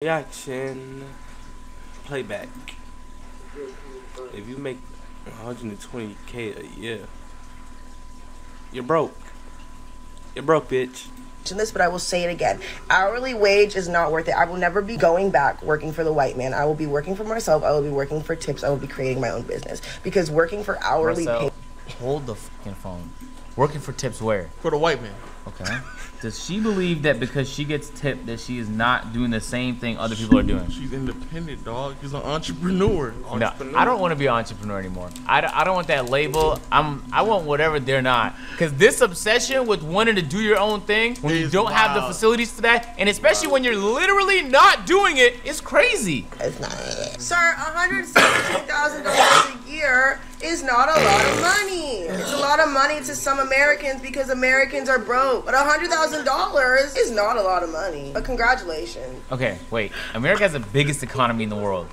Reaction playback. If you make 120K a year, you're broke. You're broke, bitch. This, but I will say it again. Hourly wage is not worth it. I will never be going back working for the white man. I will be working for myself. I will be working for tips. I will be creating my own business, because working for hourly pay. Hold the fucking phone. Working for tips where? For the white man. Okay. Does she believe that because she gets tipped that she is not doing the same thing other people are doing? She's independent, dog. She's an entrepreneur. No, I don't want to be an entrepreneur anymore. I don't want that label. I want whatever they're not. Because this obsession with wanting to do your own thing when you don't have the facilities for that, and especially when you're literally not doing it, it's crazy. It's not. Sir, $172,000 a year is not a lot of money. It's a lot of money to some Americans because Americans are broke. But $100,000 is not a lot of money. But congratulations. Okay, wait. America has the biggest economy in the world.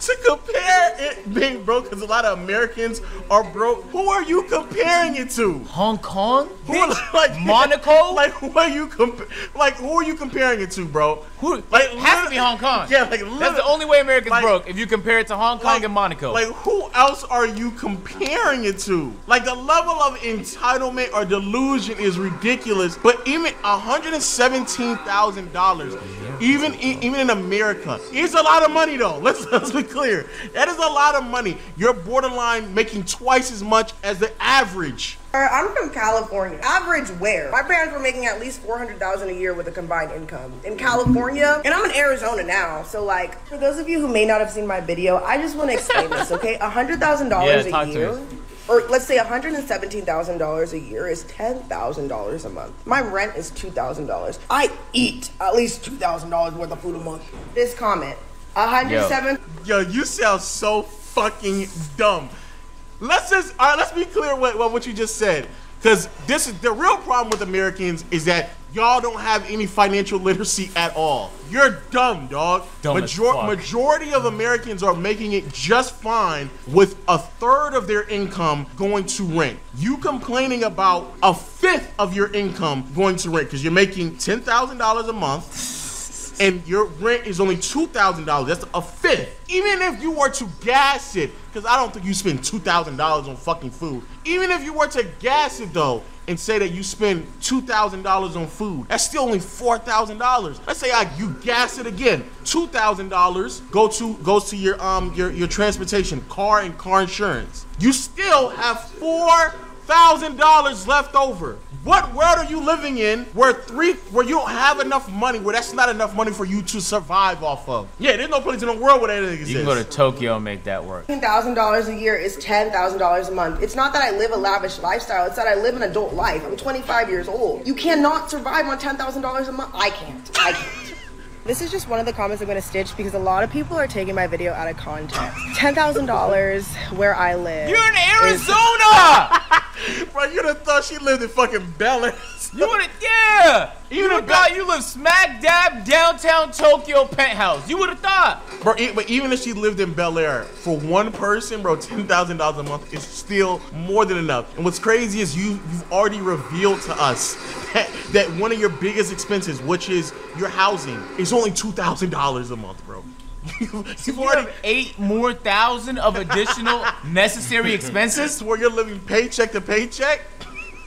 To compare it being broke because a lot of Americans are broke. Who are you comparing it to? Hong Kong? Who are, like, Monaco? Like, who are you comparing it to, bro? Who? Like, it has to be Hong Kong. Yeah, like, that's the only way America's broke, if you compare it to Hong Kong and Monaco. Like, who else are you comparing it to? Like, the level of entitlement or delusion is ridiculous. But even $117,000, even in America, it's a lot of money though. Let's be clear. That is a lot of money. You're borderline making twice as much as the average. I'm from California. Average where? My parents were making at least $400,000 a year with a combined income in California, and I'm in Arizona now. So, like, for those of you who may not have seen my video, I just want to explain this, okay? $100,000 a year, or let's say $117,000 a year, is $10,000 a month. My rent is $2,000. I eat at least $2,000 worth of food a month. This comment. 107. Yo, you sound so fucking dumb. Let's be clear what you just said, because this is the real problem with Americans, is that y'all don't have any financial literacy at all. You're dumb, dog. Majority of Americans are making it just fine with a third of their income going to rent. You complaining about a fifth of your income going to rent, because you're making $10,000 a month. And your rent is only $2,000. That's a fifth. Even if you were to gas it, because I don't think you spend $2,000 on fucking food. Even if you were to gas it, though, and say that you spend $2,000 on food, that's still only $4,000. Let's say you gas it again. $2,000 goes to your transportation, car and car insurance. You still have $4,000 left over. What world are you living in where you don't have enough money, where that's not enough money for you to survive off of? Yeah, there's no place in the world where that exists. You can go to Tokyo and make that work. $10,000 a year is $10,000 a month. It's not that I live a lavish lifestyle. It's that I live an adult life. I'm 25 years old. You cannot survive on $10,000 a month. I can't. This is just one of the comments I'm going to stitch, because a lot of people are taking my video out of context. $10,000 where I live. You're in Arizona! Bro, you'd have thought she lived in fucking Dallas. You would have, yeah! You would have thought you lived smack dab downtown Tokyo penthouse. You would have thought. Bro, but even if she lived in Bel Air, for one person, bro, $10,000 a month is still more than enough. And what's crazy is you've already revealed to us that one of your biggest expenses, which is your housing, is only $2,000 a month, bro. You have 8,000 more of additional necessary expenses where you're living paycheck to paycheck.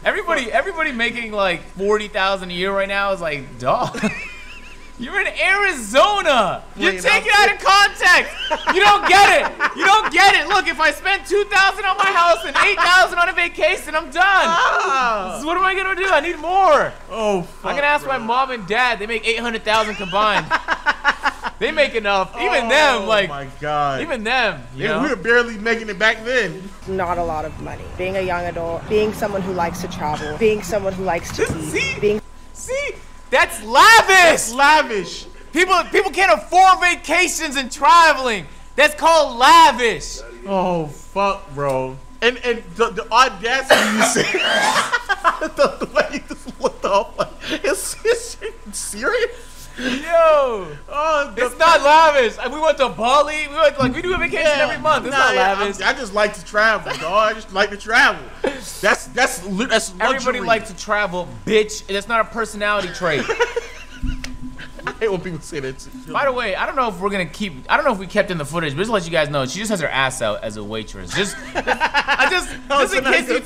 Everybody making like $40,000 a year right now is like, dog. You're in Arizona. You're taking it out of context. You don't get it. You don't get it. Look, if I spend $2,000 on my house and $8,000 on a vacation, I'm done. What am I gonna do? I need more. Oh, fuck, I'm gonna ask my mom and dad. They make $800,000 combined. They make enough. Even them, like, oh my God. Even them. You know? We were barely making it back then. Not a lot of money. Being a young adult. Being someone who likes to travel. Being someone who likes to eat. See. That's lavish! That's lavish. People can't afford vacations and traveling. That's called lavish. Oh, fuck, bro. And the audacity you said. The way you just looked off like, is she serious? Yo. It's not lavish. We went to Bali. We do a vacation every month. It's not lavish. I just like to travel, dog. I just like to travel. That's luxury. Everybody likes to travel, bitch. And it's not a personality trait. hate when people say that shit. By the way, I don't know if we're gonna keep. I don't know if we kept in the footage, but just to let you guys know, she just has her ass out as a waitress. Just, just in case you.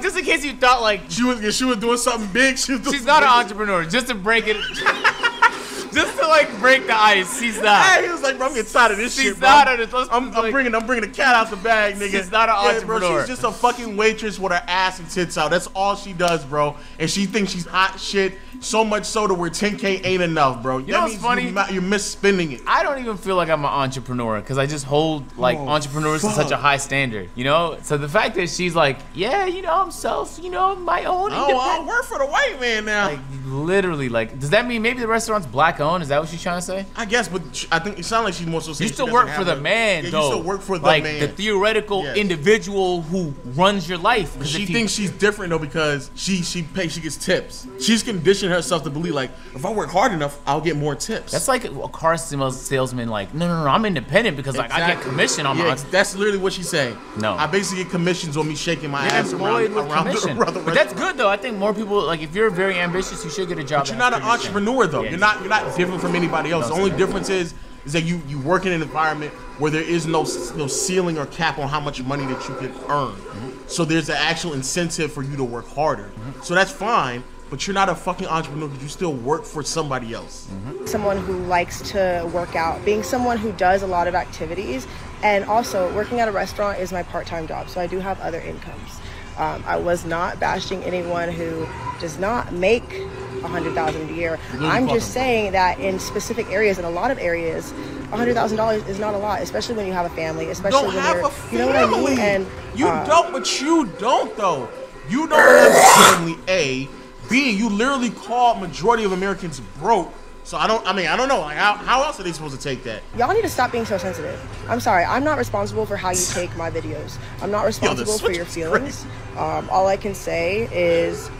Just in case you thought like she was doing something big. She's not an entrepreneur. Just to break it, just to like break the ice. She's not. Hey, he was like, bro, I'm getting tired of this shit, bro. I'm bringing the cat out the bag, nigga. She's not an entrepreneur. Bro, she's just a fucking waitress with her ass and tits out. That's all she does, bro. And she thinks she's hot shit. So much so that where 10K ain't enough, bro. You know what's funny? You're misspending it. I don't even feel like I'm an entrepreneur because I just hold like entrepreneurs to such a high standard, you know? So the fact that she's like, yeah, you know, I'm self, you know, my own. Oh, I work for the white man now. Like, literally, like, does that mean maybe the restaurant's black owned? Is that what she's trying to say? I guess, but I think it sounds like she's more so saying you still work for the man, though. You still work for the man. Like, the theoretical individual who runs your life. She thinks she's different, though, because she gets tips. She's conditioned herself to believe like if I work hard enough I'll get more tips. That's like a car salesman like no, I'm independent because like I get commission on my. That's literally what she's saying. No, I basically get commissions on me shaking my ass around the but that's good though. I think more people like if you're very ambitious you should get a job. But you're not an entrepreneur though. Yeah. You're not different from anybody else. No, the only difference is that you work in an environment where there is no ceiling or cap on how much money that you can earn. Mm-hmm. So there's an actual incentive for you to work harder. Mm-hmm. So that's fine. But you're not a fucking entrepreneur because you still work for somebody else. Mm-hmm. Someone who likes to work out, being someone who does a lot of activities, and also working at a restaurant is my part-time job, so I do have other incomes. I was not bashing anyone who does not make $100,000 a year. I'm just saying that in specific areas, in a lot of areas, $100,000 is not a lot, especially when you have a family, especially when you're, you know what I mean? And, you don't, but you don't though. You don't have a family, A. B, you literally called majority of Americans broke. So I don't know. Like, how else are they supposed to take that? Y'all need to stop being so sensitive. I'm sorry. I'm not responsible for how you take my videos. I'm not responsible for your feelings. All I can say is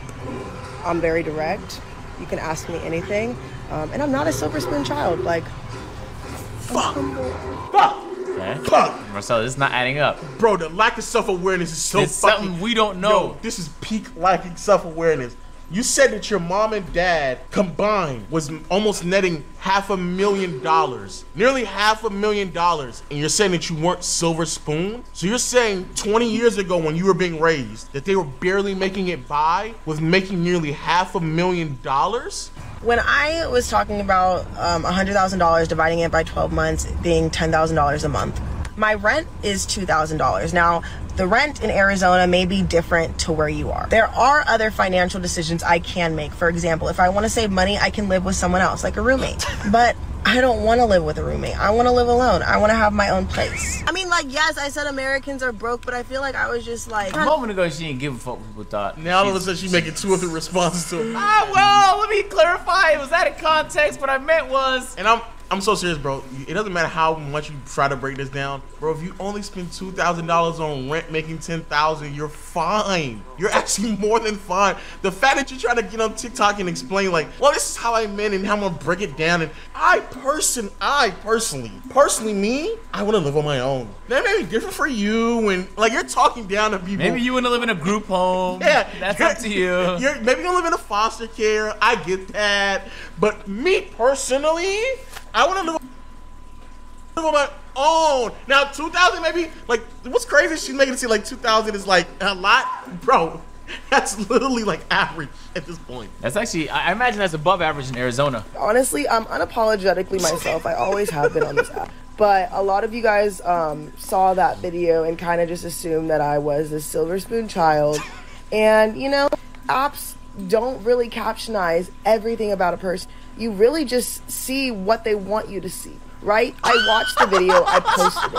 I'm very direct. You can ask me anything. And I'm not a silver spoon child. Like, fuck. Fuck. Fuck. Marcelo, this is not adding up. Bro, the lack of self-awareness is so fucking... It's something we don't know. Yo, this is peak lacking self-awareness. You said that your mom and dad combined was almost netting $500,000, nearly $500,000, and you're saying that you weren't silver spoon? So you're saying 20 years ago when you were being raised that they were barely making it by with making nearly $500,000? When I was talking about $100,000 dividing it by 12 months being $10,000 a month, my rent is $2,000. Now, the rent in Arizona may be different to where you are. There are other financial decisions I can make. For example, if I want to save money, I can live with someone else, like a roommate. But I don't want to live with a roommate. I want to live alone. I want to have my own place. I mean, like, yes, I said Americans are broke, but I feel like I was just like... A moment ago, she didn't give a fuck what people thought. Now all of a sudden, she's making two or three responses to it. Well, let me clarify. It was out of context. What I meant was... And I'm so serious, bro. It doesn't matter how much you try to break this down. Bro, if you only spend $2,000 on rent making $10,000, you're fine. You're actually more than fine. The fact that you're trying to get on TikTok and explain like, well, this is how I meant and how I'm gonna break it down. And I personally, I wanna live on my own. That may be different for you, and like you're talking down to people. Maybe you wanna live in a group home. Yeah. That's up to you. Maybe you're gonna live in a foster care. I get that. But me personally, I want to live on my own. Now, 2,000 maybe, like, what's crazy is she's making it seem like 2,000 is like a lot. Bro, that's literally like average at this point. That's actually, I imagine that's above average in Arizona. Honestly, I'm unapologetically myself. I always have been on this app. But a lot of you guys saw that video and kind of just assumed that I was a silver spoon child. And, you know, apps don't really captionize everything about a person. You really just see what they want you to see, right? I watched the video, I posted it.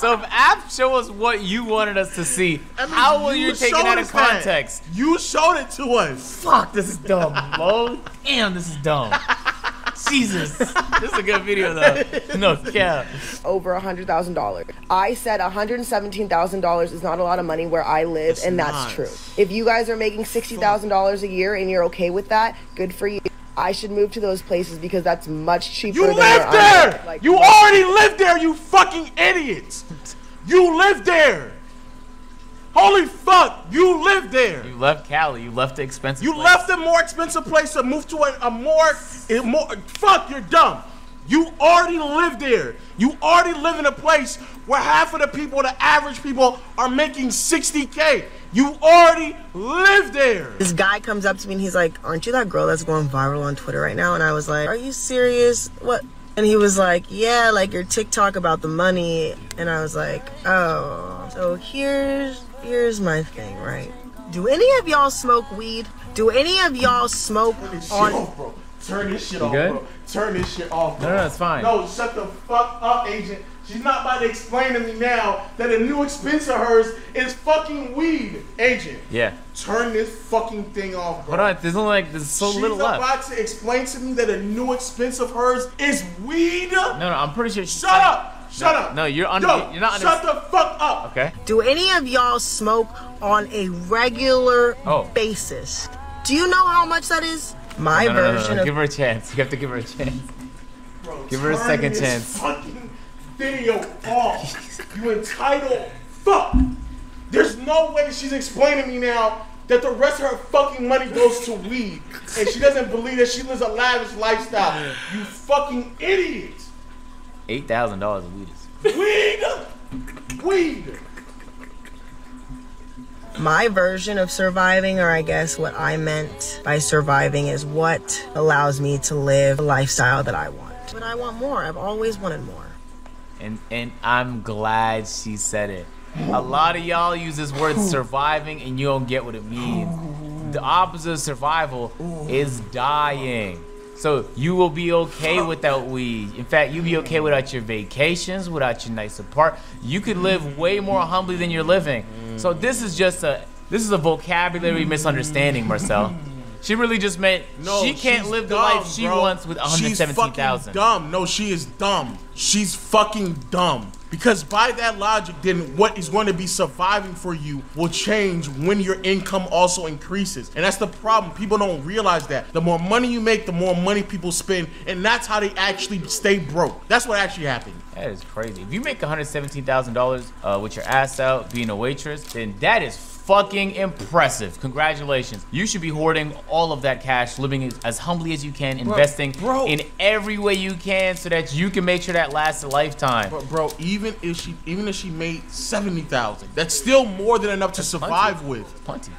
So if apps show us what you wanted us to see, I mean, how will you take it out of context? That. You showed it to us. Fuck, this is dumb, bro. Damn, this is dumb. Jesus, this is a good video though. No cap. Over $100,000. I said $117,000 is not a lot of money where I live, it's and that's true. If you guys are making $60,000 a year and you're okay with that, good for you. I should move to those places because that's much cheaper. You live there! Like, you already live there, you fucking idiots! You live there! Holy fuck, you live there! You left Cali, you left the expensive place. You left the more expensive place and moved to a more, fuck, you're dumb. You already live there. You already live in a place where half of the people, the average people, are making 60K. You already live there. This guy comes up to me and he's like, aren't you that girl that's going viral on Twitter right now? And I was like, are you serious? What? And he was like, yeah, like your TikTok about the money. And I was like, oh, so here's my thing, right? Do any of y'all smoke weed? Do any of y'all smoke on... Turn this shit off, bro. Turn this shit off, bro. No, it's fine. No, shut the fuck up, agent. She's not about to explain to me now that a new expense of hers is fucking weed, agent. Yeah. Turn this fucking thing off, bro. Hold on, there's so little left. She's about to explain to me that a new expense of hers is weed? No, no, I'm pretty sure she's... Shut up! Shut up! No, you're under... Yo, you're not under... Shut the fuck up! Okay. Do any of y'all smoke on a regular basis? Do you know how much that is? My version of... Give her a chance. You have to give her a chance. Bro, give her a second chance. Fucking video off. You entitled fuck. There's no way she's explaining me now that the rest of her fucking money goes to weed. And she doesn't believe that she lives a lavish lifestyle. You fucking idiot. $8,000 of weed is... Weed! Weed! My version of surviving, or I guess what I meant by surviving, is what allows me to live the lifestyle that I want. But I want more. I've always wanted more. And I'm glad she said it. A lot of y'all use this word surviving and you don't get what it means. The opposite of survival is dying. So you will be okay without weed. In fact, you'll be okay without your vacations, without your nights apart. You could live way more humbly than you're living. So this is just a vocabulary misunderstanding, Marcel. She really just meant she can't live the life she wants with $117,000. She's dumb. No, she is dumb. She's fucking dumb. Because by that logic, then what is going to be surviving for you will change when your income also increases. And that's the problem. People don't realize that. The more money you make, the more money people spend. And that's how they actually stay broke. That's what actually happened. That is crazy. If you make $117,000 with your ass out being a waitress, then that is fucking impressive. Congratulations. You should be hoarding all of that cash, living as humbly as you can, investing in every way you can so that you can make sure that lasts a lifetime. But bro, even if she made $70,000, that's still more than enough to survive with. Plenty.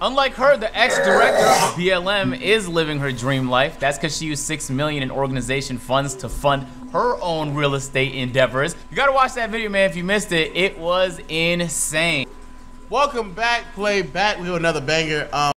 Unlike her, the ex-director of BLM is living her dream life. That's because she used $6 million in organization funds to fund her own real estate endeavors. You gotta watch that video, man, if you missed it. It was insane. Welcome back, Play Back. We have another banger.